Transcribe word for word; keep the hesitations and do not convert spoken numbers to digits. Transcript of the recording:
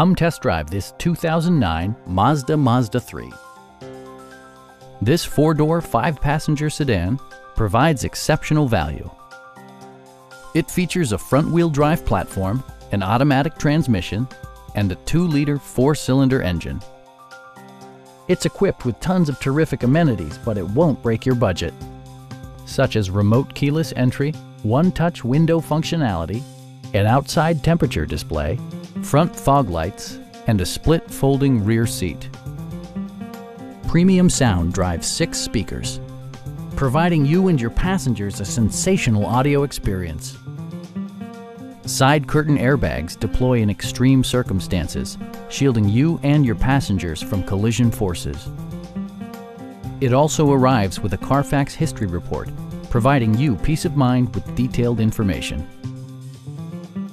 Come test drive this two thousand nine Mazda Mazda three. This four-door, five-passenger sedan provides exceptional value. It features a front-wheel drive platform, an automatic transmission, and a two liter four-cylinder engine. It's equipped with tons of terrific amenities, but it won't break your budget, such as remote keyless entry, one-touch window functionality, an outside temperature display, front fog lights, and a split folding rear seat. Premium sound drives six speakers, providing you and your passengers a sensational audio experience. Side curtain airbags deploy in extreme circumstances, shielding you and your passengers from collision forces. It also arrives with a Carfax history report, providing you peace of mind with detailed information.